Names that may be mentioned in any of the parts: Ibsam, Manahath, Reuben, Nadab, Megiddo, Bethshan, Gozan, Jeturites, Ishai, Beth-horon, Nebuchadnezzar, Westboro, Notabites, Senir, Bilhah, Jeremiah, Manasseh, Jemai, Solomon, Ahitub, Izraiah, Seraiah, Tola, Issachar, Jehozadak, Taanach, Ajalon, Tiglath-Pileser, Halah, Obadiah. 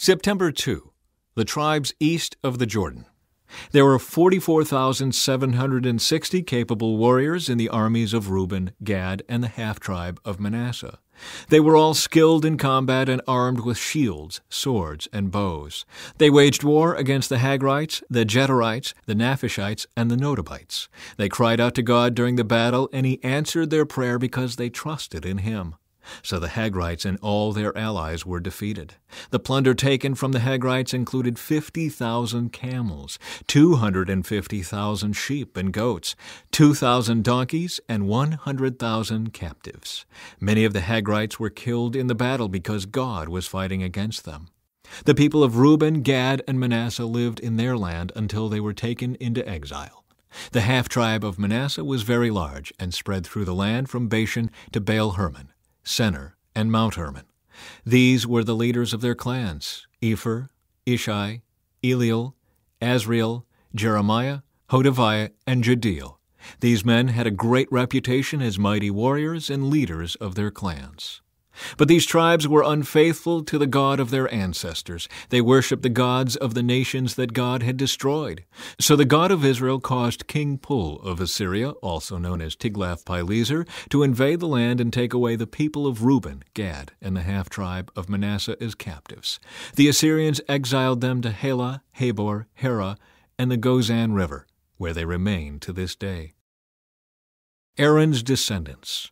September 2. The tribes east of the Jordan. There were 44,760 capable warriors in the armies of Reuben, Gad, and the half-tribe of Manasseh. They were all skilled in combat and armed with shields, swords, and bows. They waged war against the Hagrites, the Jeturites, the Naphishites, and the Notabites. They cried out to God during the battle, and He answered their prayer because they trusted in Him. So the Hagrites and all their allies were defeated. The plunder taken from the Hagrites included 50,000 camels, 250,000 sheep and goats, 2,000 donkeys, and 100,000 captives. Many of the Hagrites were killed in the battle because God was fighting against them. The people of Reuben, Gad, and Manasseh lived in their land until they were taken into exile. The half-tribe of Manasseh was very large and spread through the land from Bashan to Baal-Hermon, Senir, and Mount Hermon. These were the leaders of their clans: Epher, Ishai, Eliel, Azriel, Jeremiah, Hodaviah, and Judeel. These men had a great reputation as mighty warriors and leaders of their clans. But these tribes were unfaithful to the God of their ancestors. They worshipped the gods of the nations that God had destroyed. So the God of Israel caused King Pul of Assyria, also known as Tiglath-Pileser, to invade the land and take away the people of Reuben, Gad, and the half-tribe of Manasseh as captives. The Assyrians exiled them to Halah, Habor, Hera, and the Gozan River, where they remain to this day. Aaron's descendants.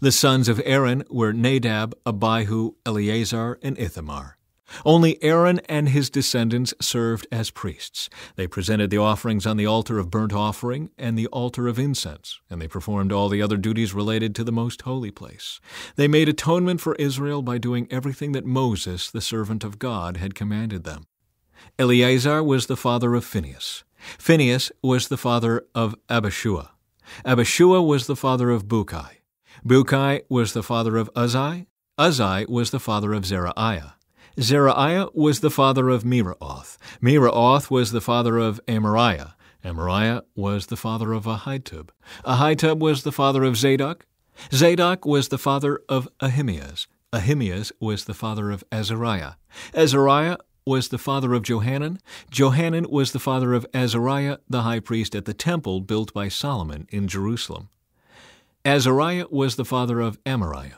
The sons of Aaron were Nadab, Abihu, Eleazar, and Ithamar. Only Aaron and his descendants served as priests. They presented the offerings on the altar of burnt offering and the altar of incense, and they performed all the other duties related to the most holy place. They made atonement for Israel by doing everything that Moses, the servant of God, had commanded them. Eleazar was the father of Phinehas. Phinehas was the father of Abishua. Abishua was the father of Bukai. Bukai was the father of Uzzi. Uzzi was the father of Zerahiah. Zerahiah was the father of Meraoth. Meraoth was the father of Amariah. Amariah was the father of Ahitub. Ahitub was the father of Zadok. Zadok was the father of Ahimeaz. Ahimeaz was the father of Azariah. Azariah was the father of Johanan. Johanan was the father of Azariah, the high priest at the temple built by Solomon in Jerusalem. Azariah was the father of Amariah.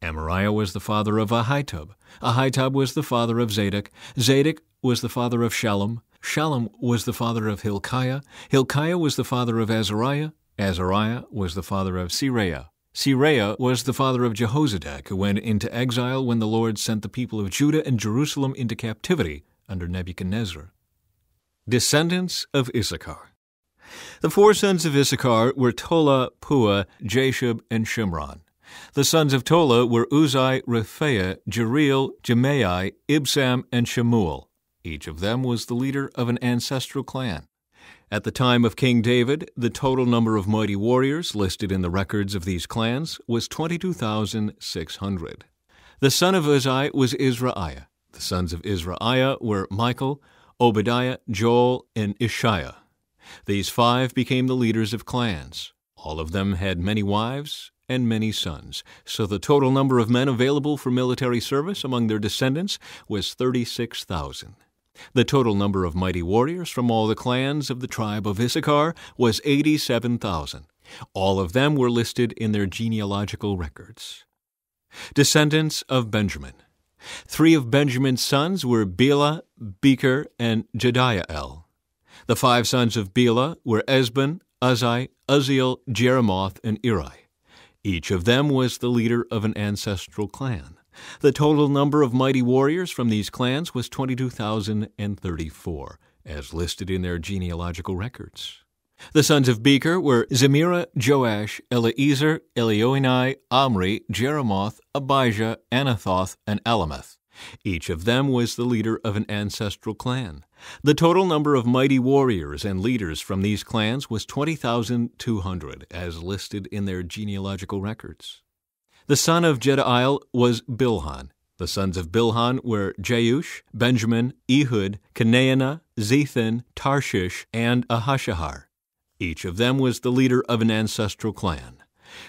Amariah was the father of Ahitub. Ahitub was the father of Zadok. Zadok was the father of Shallum. Shallum was the father of Hilkiah. Hilkiah was the father of Azariah. Azariah was the father of Seraiah. Seraiah was the father of Jehozadak, who went into exile when the Lord sent the people of Judah and Jerusalem into captivity under Nebuchadnezzar. Descendants of Issachar. The four sons of Issachar were Tola, Puah, Jashub, and Shimron. The sons of Tola were Uzzi, Rephaiah, Jeriel, Jemai, Ibsam, and Shemuel. Each of them was the leader of an ancestral clan. At the time of King David, the total number of mighty warriors listed in the records of these clans was 22,600. The son of Uzzi was Izraiah. The sons of Izraiah were Michael, Obadiah, Joel, and Ishaiah. These five became the leaders of clans. All of them had many wives and many sons, so the total number of men available for military service among their descendants was 36,000. The total number of mighty warriors from all the clans of the tribe of Issachar was 87,000. All of them were listed in their genealogical records. Descendants of Benjamin. Three of Benjamin's sons were Bela, Becher, and Jediael. The five sons of Bela were Esben, Uzzi, Uzziel, Jeremoth, and Iri. Each of them was the leader of an ancestral clan. The total number of mighty warriors from these clans was 22,034, as listed in their genealogical records. The sons of Becher were Zimira, Joash, Eleazar, Elioenai, Omri, Jeremoth, Abijah, Anathoth, and Alameth. Each of them was the leader of an ancestral clan. The total number of mighty warriors and leaders from these clans was 20,200, as listed in their genealogical records. The son of Jediael was Bilhan. The sons of Bilhan were Jeush, Benjamin, Ehud, Kenaanah, Zethan, Tarshish, and Ahashahar. Each of them was the leader of an ancestral clan.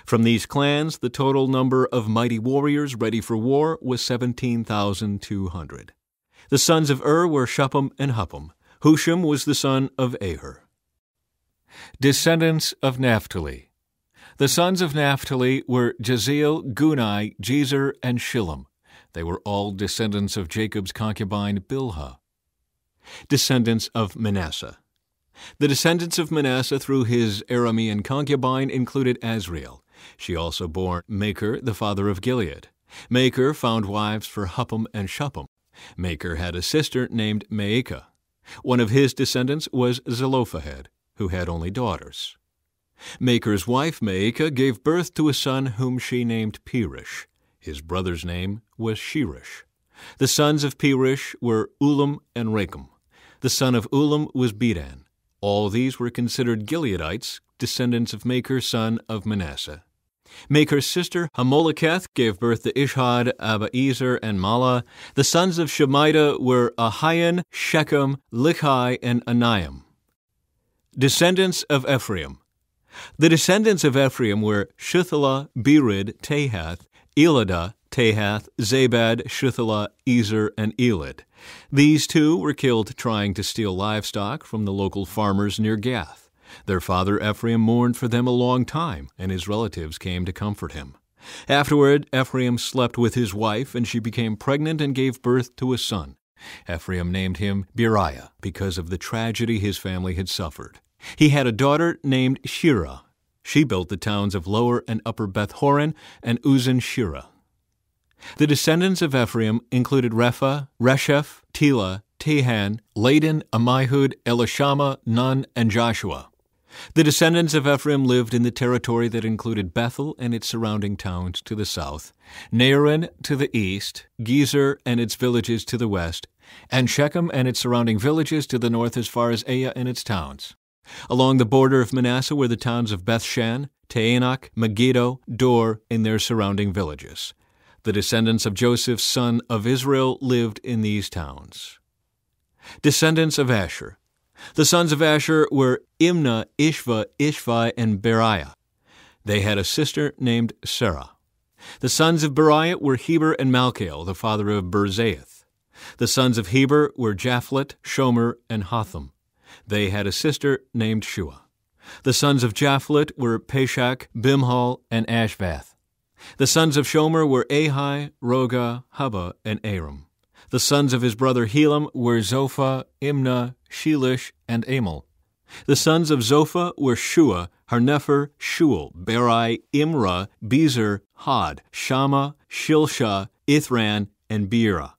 From these clans, the total number of mighty warriors ready for war was 17,200. The sons of Ur were Shuppam and Huppam. Husham was the son of Aher. Descendants of Naphtali. The sons of Naphtali were Jezeel, Gunai, Jezer, and Shillem. They were all descendants of Jacob's concubine Bilhah. Descendants of Manasseh. The descendants of Manasseh through his Aramean concubine included Azriel. She also bore Maker, the father of Gilead. Maker found wives for Huppam and Shuppam. Maker had a sister named Maacah. One of his descendants was Zelophehad, who had only daughters. Maker's wife Maacah gave birth to a son whom she named Peresh. His brother's name was Sheresh. The sons of Peresh were Ulam and Recham. The son of Ulam was Bedan. All these were considered Gileadites, descendants of Maker, son of Manasseh. Maker's sister Hamoleketh gave birth to Ishhad, Abiezer, and Mala. The sons of Shemida were Ahian, Shechem, Lichai, and Anaim. Descendants of Ephraim. The descendants of Ephraim were Shuthelah, Berid, Tahath, Eladah, Tahath, Zabad, Shuthelah, Ezer, and Elid. These two were killed trying to steal livestock from the local farmers near Gath. Their father Ephraim mourned for them a long time, and his relatives came to comfort him. Afterward, Ephraim slept with his wife, and she became pregnant and gave birth to a son. Ephraim named him Beriah because of the tragedy his family had suffered. He had a daughter named Shirah. She built the towns of Lower and Upper Beth-horon and Uzzen-Shirah. The descendants of Ephraim included Repha, Resheph, Tela, Tehan, Ladan, Amihud, Elishama, Nun, and Joshua. The descendants of Ephraim lived in the territory that included Bethel and its surrounding towns to the south, Naaran to the east, Gezer and its villages to the west, and Shechem and its surrounding villages to the north as far as Aya and its towns. Along the border of Manasseh were the towns of Bethshan, Taanach, Megiddo, Dor, and their surrounding villages. The descendants of Joseph, son of Israel, lived in these towns. Descendants of Asher. The sons of Asher were Imnah, Ishva, Ishvi, and Beriah. They had a sister named Sarah. The sons of Beriah were Heber and Malkiel, the father of Berzaith. The sons of Heber were Japhlet, Shomer, and Hotham. They had a sister named Shua. The sons of Japhlet were Peshach, Bimhal, and Ashvath. The sons of Shomer were Ahai, Roga, Hubba, and Aram. The sons of his brother Helam were Zophah, Imnah, Shelish, and Amal. The sons of Zophah were Shua, Harnefer, Shuel, Berai, Imrah, Bezer, Hod, Shammah, Shilshah, Ithran, and Beerah.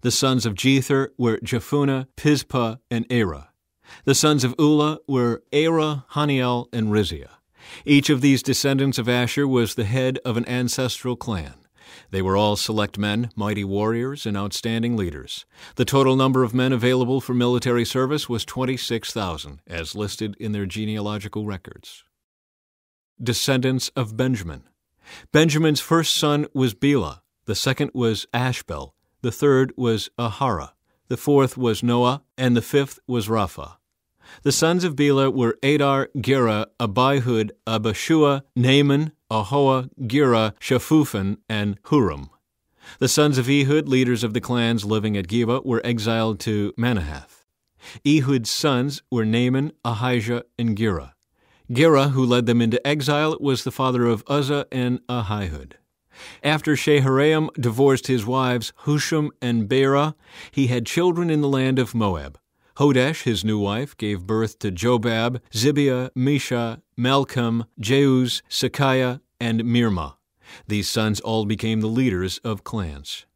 The sons of Jether were Jephunneh, Pizpah, and Erah. The sons of Ulah were Erah, Haniel, and Riziah. Each of these descendants of Asher was the head of an ancestral clan. They were all select men, mighty warriors, and outstanding leaders. The total number of men available for military service was 26,000, as listed in their genealogical records. Descendants of Benjamin. Benjamin's first son was Bela, the second was Ashbel, the third was Ahara, the fourth was Noah, and the fifth was Rapha. The sons of Bela were Adar, Gera, Abihud, Abishua, Naaman, Ahoa, Gera, Shafufan, and Huram. The sons of Ehud, leaders of the clans living at Geba, were exiled to Manahath. Ehud's sons were Naaman, Ahijah, and Gera. Gera, who led them into exile, was the father of Uzzah and Ahihud. After Shaharaim divorced his wives Husham and Baara, he had children in the land of Moab. Hodesh, his new wife, gave birth to Jobab, Zibiah, Mesha, Malcolm, Jeuz, Sekiah, and Mirmah. These sons all became the leaders of clans.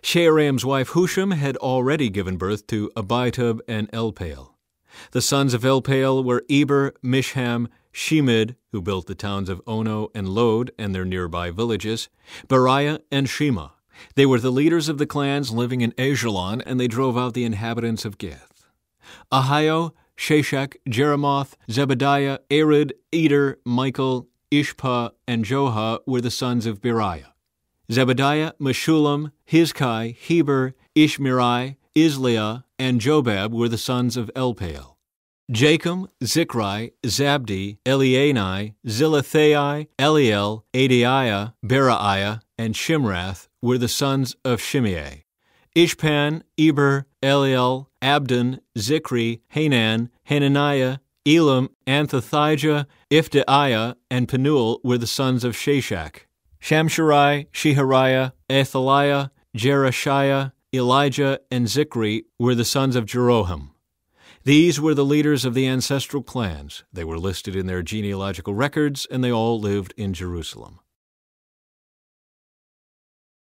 Shearam's wife Husham had already given birth to Ahitub and Elpaal. The sons of Elpaal were Eber, Misham, Shemid, who built the towns of Ono and Lod and their nearby villages, Beriah, and Shema. They were the leaders of the clans living in Ajalon, and they drove out the inhabitants of Gath. Ahio, Sheshach, Jeremoth, Zebediah, Arid, Eder, Michael, Ishpa, and Joha were the sons of Beriah. Zebediah, Meshulam, Hizkai, Heber, Ishmerai, Isleah, and Jobab were the sons of Elpaal. Jachim, Zichri, Zabdi, Elianai, Zilathai, Eliel, Adaiah, Beraiah, and Shimrath were the sons of Shimei. Ishpan, Eber, Eliel, Abdon, Zikri, Hanan, Hananiah, Elam, Anthothijah, Ifdaiah, and Penuel were the sons of Sheshach. Shamsherai, Shehariah, Athaliah, Jerashiah, Elijah, and Zikri were the sons of Jeroham. These were the leaders of the ancestral clans. They were listed in their genealogical records, and they all lived in Jerusalem.